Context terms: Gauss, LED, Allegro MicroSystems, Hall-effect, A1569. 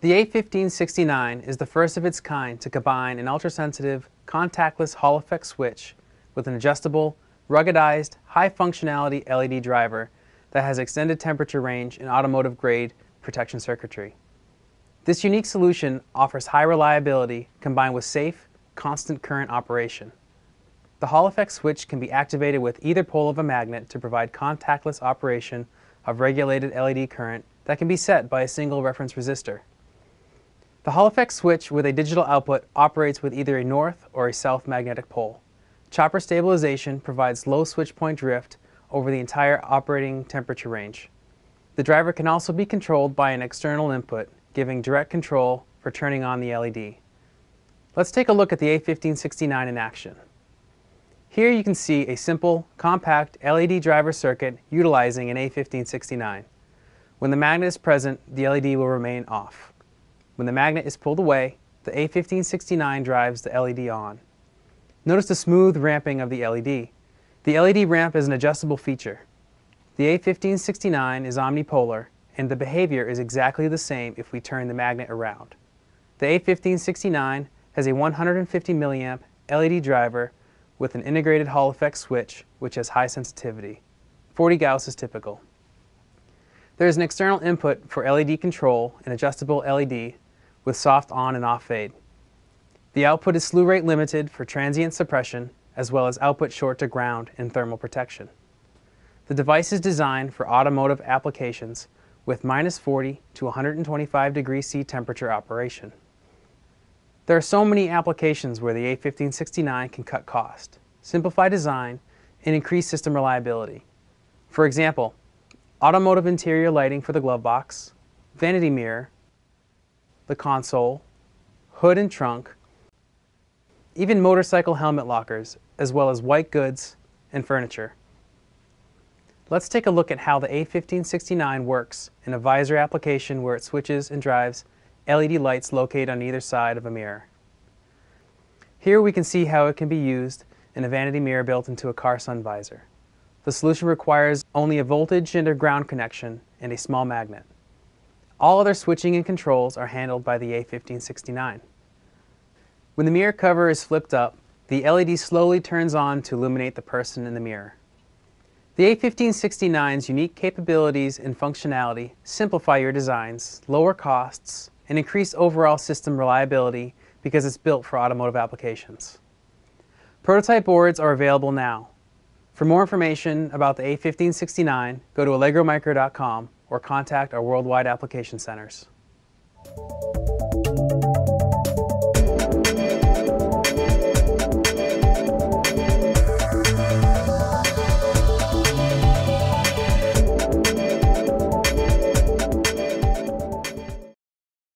The A1569 is the first of its kind to combine an ultra-sensitive, contactless Hall-effect switch with an adjustable, ruggedized, high-functionality LED driver that has extended temperature range and automotive-grade protection circuitry. This unique solution offers high reliability combined with safe, constant current operation. The Hall-effect switch can be activated with either pole of a magnet to provide contactless operation of regulated LED current that can be set by a single reference resistor. The Hall-effect switch with a digital output operates with either a north or a south magnetic pole. Chopper stabilization provides low switch point drift over the entire operating temperature range. The driver can also be controlled by an external input, giving direct control for turning on the LED. Let's take a look at the A1569 in action. Here you can see a simple, compact LED driver circuit utilizing an A1569. When the magnet is present, the LED will remain off. When the magnet is pulled away, the A1569 drives the LED on. Notice the smooth ramping of the LED. The LED ramp is an adjustable feature. The A1569 is omnipolar, and the behavior is exactly the same if we turn the magnet around. The A1569 has a 150 milliamp LED driver with an integrated Hall-effect switch, which has high sensitivity. 40 Gauss is typical. There is an external input for LED control, an adjustable LED, with soft on and off fade. The output is slew rate limited for transient suppression, as well as output short to ground and thermal protection. The device is designed for automotive applications with -40 to 125 degrees C temperature operation. There are so many applications where the A1569 can cut cost, simplify design, and increase system reliability. For example, automotive interior lighting for the glove box, vanity mirror, the console, hood and trunk, even motorcycle helmet lockers, as well as white goods and furniture. Let's take a look at how the A1569 works in a visor application where it switches and drives LED lights located on either side of a mirror. Here we can see how it can be used in a vanity mirror built into a car sun visor. The solution requires only a voltage and a ground connection and a small magnet. All other switching and controls are handled by the A1569. When the mirror cover is flipped up, the LED slowly turns on to illuminate the person in the mirror. The A1569's unique capabilities and functionality simplify your designs, lower costs, and increase overall system reliability because it's built for automotive applications. Prototype boards are available now. For more information about the A1569, go to allegromicro.com or contact our worldwide application centers.